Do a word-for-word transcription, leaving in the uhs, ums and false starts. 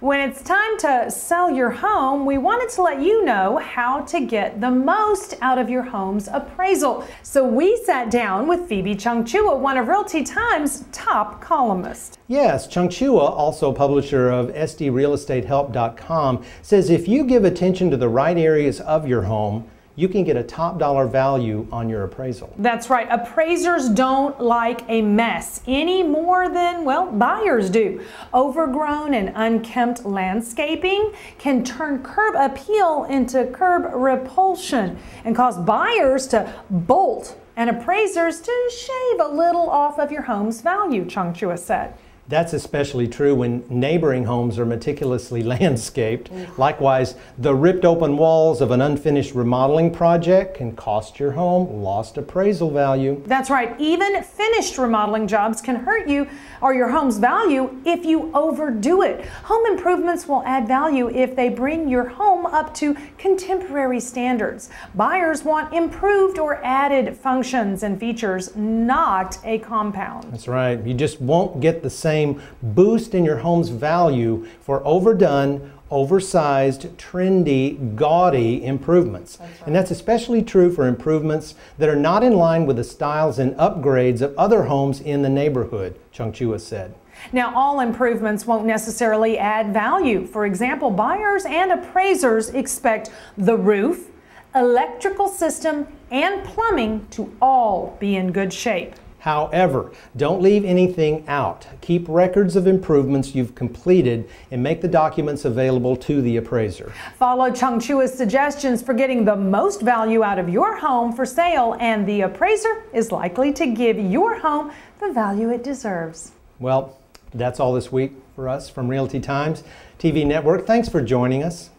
When it's time to sell your home, we wanted to let you know how to get the most out of your home's appraisal. So we sat down with Phoebe Chongchua, one of Realty Times' top columnists. Yes, Chongchua, also publisher of S D Real Estate Help dot com, says if you give attention to the right areas of your home, you can get a top dollar value on your appraisal. That's right. Appraisers don't like a mess any more than, well, buyers do. Overgrown and unkempt landscaping can turn curb appeal into curb repulsion and cause buyers to bolt and appraisers to shave a little off of your home's value, Chongchua said. That's especially true when neighboring homes are meticulously landscaped. Mm. Likewise, the ripped open walls of an unfinished remodeling project can cost your home lost appraisal value. That's right. Even finished remodeling jobs can hurt you or your home's value if you overdo it. Home improvements will add value if they bring your home up to contemporary standards. Buyers want improved or added functions and features, not a compound. That's right. You just won't get the same boost in your home's value for overdone, oversized, trendy, gaudy improvements. That's right. And that's especially true for improvements that are not in line with the styles and upgrades of other homes in the neighborhood, Chongchua said. Now, all improvements won't necessarily add value. For example, buyers and appraisers expect the roof, electrical system, and plumbing to all be in good shape. However, don't leave anything out. Keep records of improvements you've completed and make the documents available to the appraiser. Follow Chongchua's suggestions for getting the most value out of your home for sale, and the appraiser is likely to give your home the value it deserves. Well, that's all this week for us from Realty Times T V Network. Thanks for joining us.